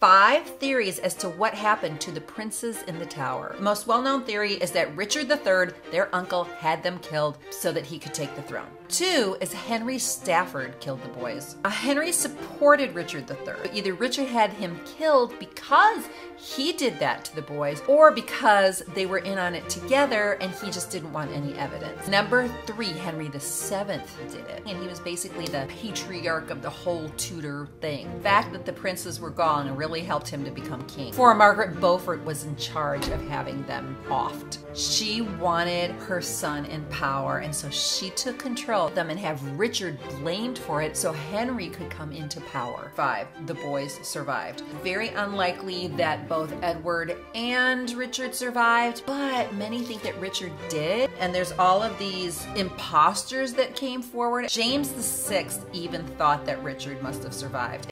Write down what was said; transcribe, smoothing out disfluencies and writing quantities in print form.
5 theories as to what happened to the princes in the tower. Most well-known theory is that Richard III, their uncle, had them killed so that he could take the throne. 2 is Henry Stafford killed the boys. Henry supported Richard III. Either Richard had him killed because he did that to the boys or because they were in on it together and he just didn't want any evidence. Number 3, Henry VII did it. And he was basically the patriarch of the whole Tudor thing. The fact that the princes were gone really helped him to become king. 4, Margaret Beaufort was in charge of having them offed. She wanted her son in power and so she took control of them and have Richard blamed for it so Henry could come into power. 5, the boys survived. Very unlikely that both Edward and Richard survived, but many think that Richard did. And there's all of these imposters that came forward. James the 6th even thought that Richard must have survived.